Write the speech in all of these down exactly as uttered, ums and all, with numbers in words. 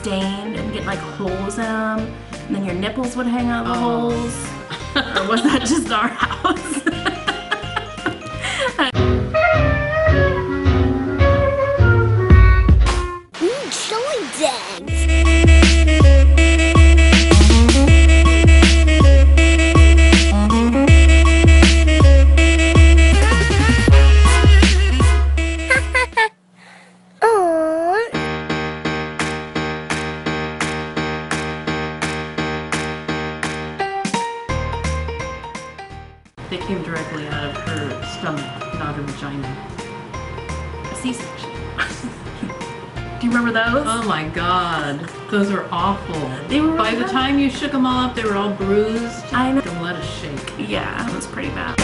stained and get like holes in them, and then your nipples would hang out of the oh. holes. Or was that just our house? They came directly out of her stomach, not her vagina. A C-section. Do you remember those? Oh my god. Those are awful. They were By the bad. time you shook them all up, they were all bruised. I know. And let us shake. Yeah, it was pretty bad.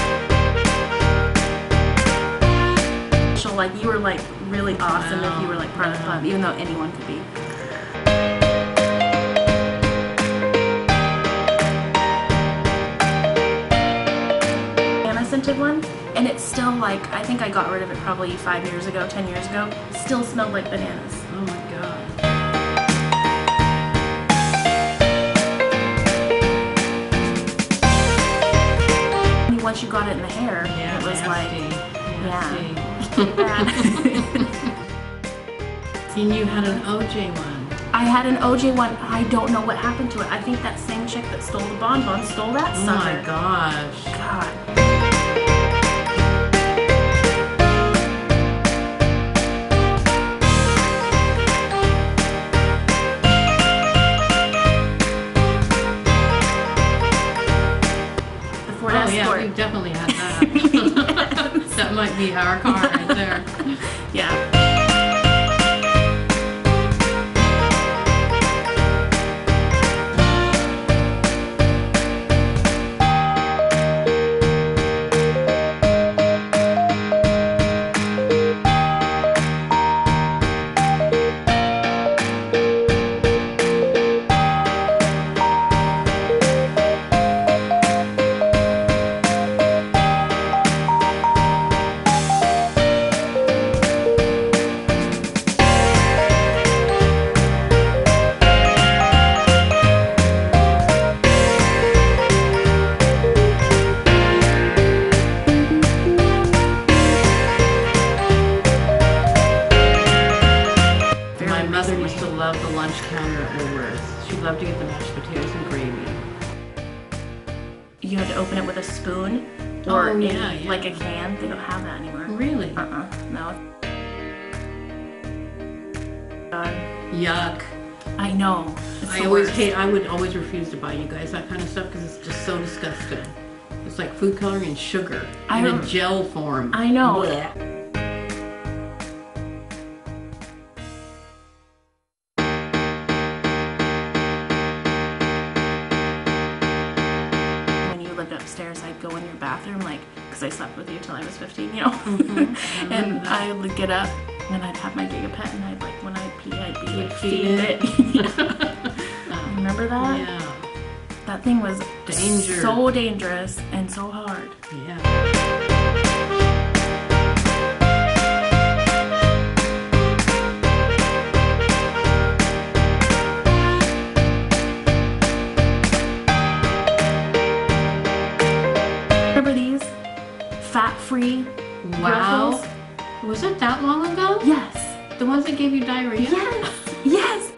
So like, you were like really awesome wow. if you were like part wow. of the club, even though anyone could be. Scented one, and it's still like, I think I got rid of it probably five years ago, ten years ago. It still smelled like bananas. Oh my god. Once you got it in the hair, yeah, it was nasty. like, nasty. yeah. And you had an O J one. I had an O J one. I don't know what happened to it. I think that same chick that stole the bonbon stole that oh sucker. Oh my gosh. God. Oh yeah, we definitely had that. yes. That might be our car right there. Love to get the mashed potatoes and gravy. You had to open it with a spoon or oh, yeah, in, yeah. like a can. They don't have that anymore. Really? Uh-uh. No. God. Yuck. I know. It's I always worst. hate, I would always refuse to buy you guys that kind of stuff because it's just so disgusting. It's like food coloring and sugar I in a gel form. I know. Blech. I'd go in your bathroom, like, because I slept with you till I was fifteen, you know. Mm-hmm. And I would get up and I'd have my gigapet, and I'd like, when I pee, I'd be like, feeding it. yeah. Remember that? Yeah. That thing was Danger. so dangerous and so hard. Yeah. Fat-free Wow. Ruffles. Was it that long ago? Yes. The ones that gave you diarrhea? Yes. Yes.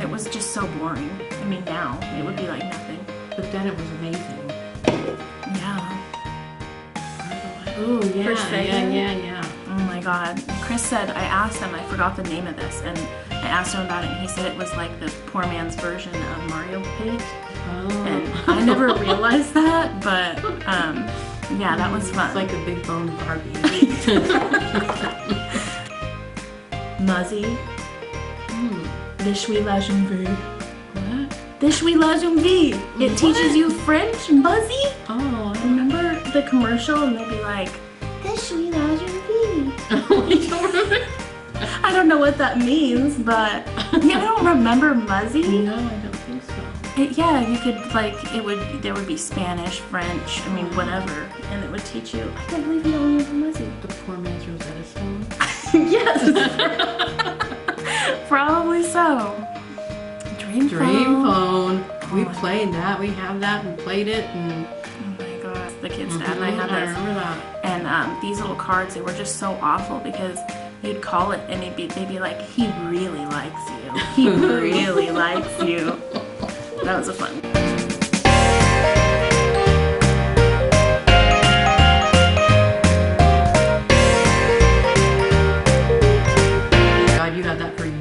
It was just so boring. I mean, now it would be like nothing. But then it was amazing. Yeah. Oh, yeah. First thing. Yeah, yeah, yeah. Oh my god. Chris said, I asked him, I forgot the name of this, and I asked him about it, and he said it was like the poor man's version of Mario Pig. Oh. And I never realized that, but, um... yeah, that was fun. It's like a big bone Barbie. Muzzy. Mm. Deixe-moi la jumbe. What? Deixe-moi la jumbe. It what? teaches you French, Muzzy. Oh, I remember the commercial, and they'll be like, Deixe-moi la jumbe. Oh, I don't remember. I don't know what that means, but yeah, I don't remember Muzzy. No, I don't think so. It, yeah, you could, like, it would, there would be Spanish, French, I mean, whatever, and it would teach you. I can't believe you don't remember Muzzy. The poor man's Rosetta Stone? Yes! Probably so. Dream, Dream Phone. phone. We oh played that. We have that and played it. And oh my God, the kids' mm-hmm. dad and I had that. I remember that. And um, these little cards, they were just so awful because you'd call it and it'd be, they'd be like, "He really likes you. He really likes you." That was a fun.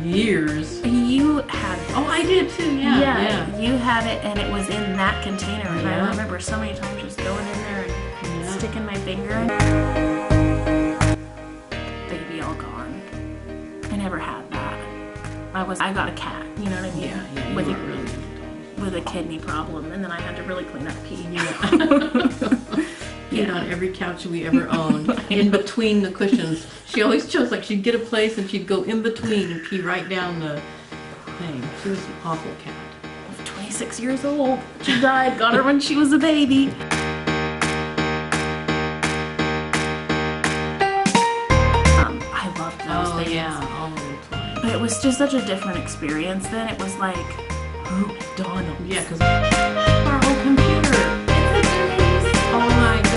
Years. You had it. Oh, I did too, yeah, yeah. Yeah, you had it and it was in that container and yeah. I remember so many times just going in there and yeah. sticking my finger in. Baby all gone. I never had that. I was I got a cat, you know what I mean? Yeah, yeah, with, a, really with a kidney problem and then I had to really clean up pee. Yeah. Yeah. On every couch we ever owned, in between the cushions. She always chose, like, she'd get a place and she'd go in between and pee right down the thing. She was an awful cat. twenty-six years old. She died. Got her when she was a baby. Um, I loved those oh, things. Oh, yeah. All the time. But it was just such a different experience then. It was like, oh, McDonald's. Yeah, because our whole computer. Oh, my God.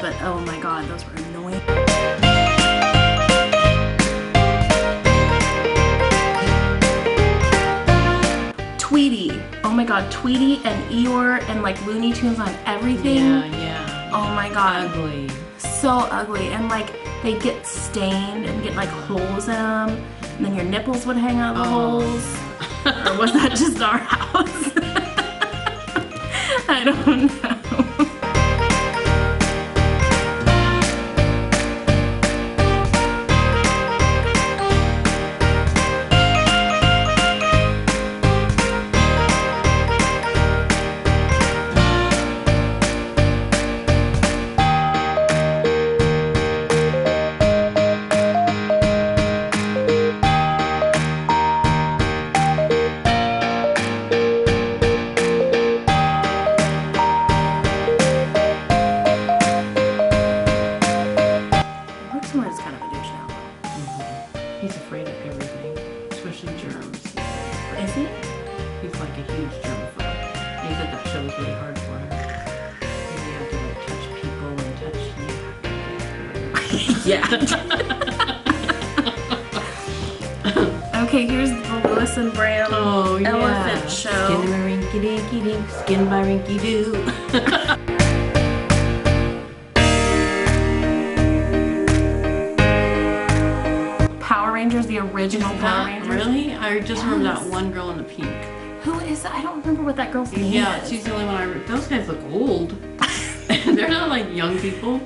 But oh my God, those were annoying. Tweety. Oh my God, Tweety and Eeyore and like Looney Tunes on everything. Yeah, yeah. Oh my God. Ugly. So ugly. And like they get stained and get like holes in them. And then your nipples would hang out of the oh. holes. Or was that just our house? I don't know. Okay, here's the Lewis and Bram oh, yeah. elephant show. Skin by rinky dinky dink, skin by rinky doo. Power Rangers, the original that, Power Rangers. Really? I just yes. remember that one girl in the pink. Who is that? I don't remember what that girl's name yeah, is. Yeah, she's the only one I remember. Those guys look old. They're not like young people.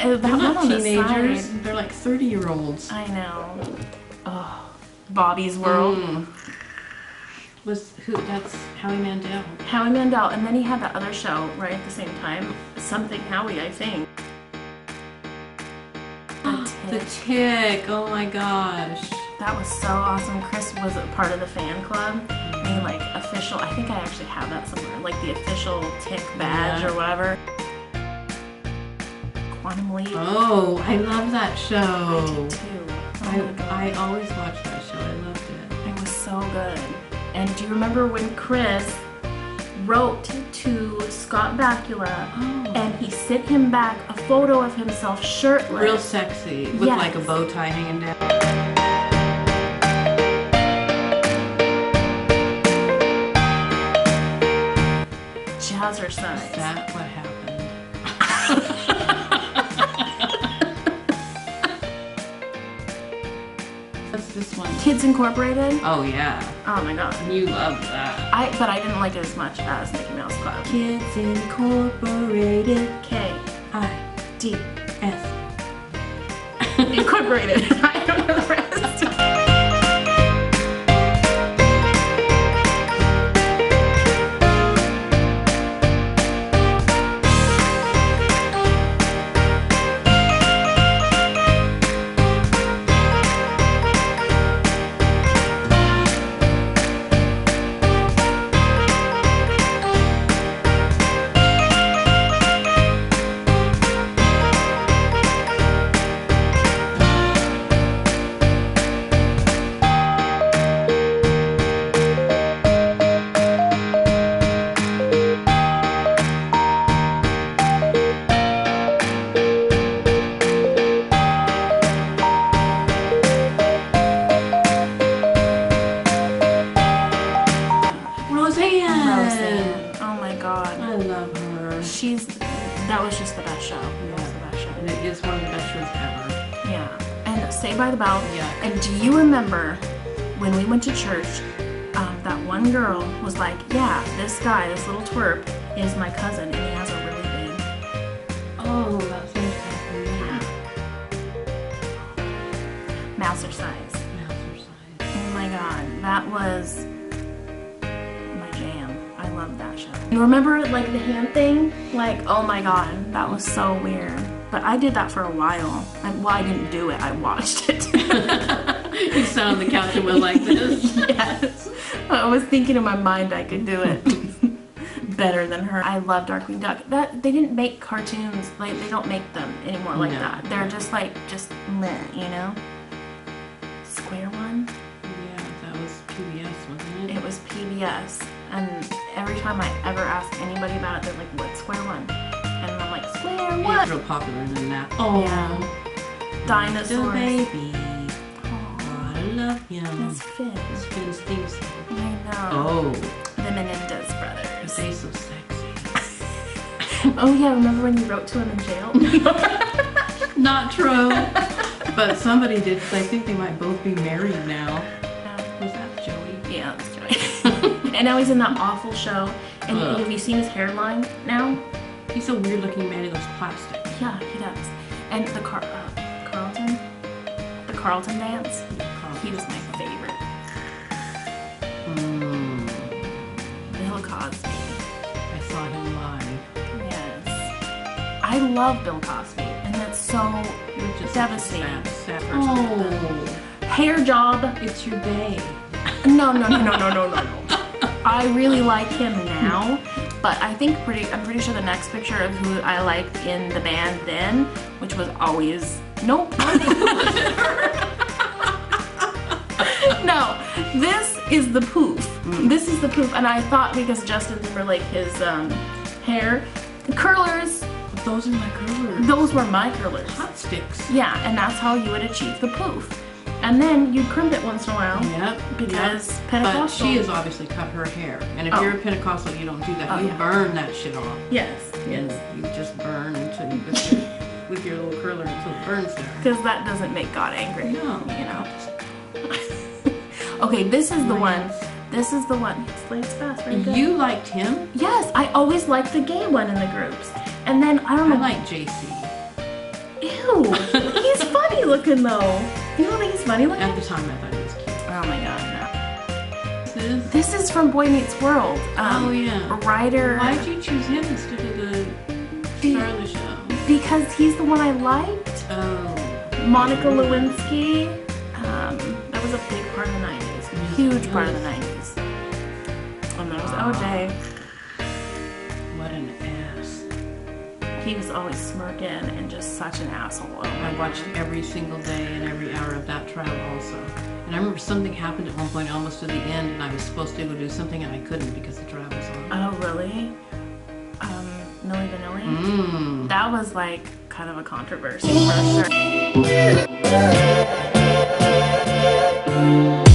Uh, They're not teenagers. The They're like thirty year olds. I know. Oh. Bobby's World. Mm. Was who? That's Howie Mandel. Howie Mandel, and then he had that other show right at the same time. Something Howie, I think. The Tick. The Tick. Oh my gosh, that was so awesome. Chris was a part of the fan club. Mm. And like official. I think I actually have that somewhere, like the official Tick badge yeah. or whatever. Quantum Leap. Oh, I love that show. I did too. Oh I, I always watched that show. I loved it. It was so good. And do you remember when Chris wrote to Scott Bakula oh. and he sent him back a photo of himself shirtless? Real sexy. With yes. like a bow tie hanging down. Jazzercise. Is that what happened? This one. Kids Incorporated. Oh yeah. Oh my God. You loved that. I but I didn't like it as much as Mickey Mouse Club. Kids Incorporated. K I D S Incorporated. I don't know the rest. god. I love her. She's, that was just the best show. Yeah. That was the best show. And it is one of the best shows ever. Yeah. And Saved by the Bell. Yeah. And do you remember when we went to church, um, that one girl was like, yeah, this guy, this little twerp, is my cousin, and he has a really big... Oh, that's interesting. Yeah. Mouser size. Mouser size. Oh my god. That was... that show. You remember like the hand thing? Like, oh my god, that was so weird. But I did that for a while. I, well, I didn't do it. I watched it. You sat on the couch and went like this? Yes. I was thinking in my mind I could do it better than her. I love Darkwing Duck. That they didn't make cartoons. Like, they don't make them anymore like no. that. They're just like, just meh, you know? Square One? Yeah, that was P B S, wasn't it? It was P B S. And every time I ever ask anybody about it, they're like, what, Square One? And I'm like, Square One! It's real popular than that. Oh, yeah. Dinosaurs. Baby. Oh, I love him. That's Finn. That's Finn's theme song. I know. Oh. The Menendez brothers. They're so sexy. Oh, yeah, remember when you wrote to him in jail? Not true. But somebody did, because I think they might both be married now. And now he's in that awful show. And Ugh. have you seen his hairline now? He's a weird looking man who looks plastic. Yeah, he does. And the Car uh, Carlton? The Carlton dance? Carlton. He was my favorite. Mm. Bill Cosby. I saw him live. Yes. I love Bill Cosby. And that's so just devastating. Sad, sad oh. Hair job. It's your day. No, no, no, no, no, no, no, no. I really like him now, but I think pretty, I'm pretty sure the next picture of who I liked in the band then, which was always, nope. No, this is the poof. Mm. This is the poof, and I thought because Justin Timberlake, his um, hair, the curlers. Those are my curlers. Those were my curlers. Hot sticks. Yeah, and that's how you would achieve the poof. And then you crimp it once in a while. Yep. Because yep. Pentecostal. But she has obviously cut her hair. And if oh. you're a Pentecostal, you don't do that. Oh, you yeah. burn that shit off. Yes. And yes. you just burn until you with your, with your little curler until it burns there. Because that doesn't make God angry. No. You know. Okay, this is the one. This is the one. Slate's fast, right? Good. You liked him? Yes. I always liked the gay one in the groups. And then I don't know. I like J C. Ew. He's funny looking though. You don't think he's funny looking? At the time I thought he was cute. Oh my god, no. This is, this is from Boy Meets World. Um, oh yeah. Ryder. Why'd you choose him instead of the Charlie show? Because he's the one I liked. Oh. Monica Lewinsky. Um, that was a big part of the nineties. Huge part of the nineties. And there was O J. What an ass. He was always smirking and just such an asshole. Oh, I watched every single day and every hour of that trial also. And I remember something happened at one point almost to the end and I was supposed to go do something and I couldn't because the trial was on. Oh, really? Um, Milli Vanilli? Mm. That was like kind of a controversy for sure.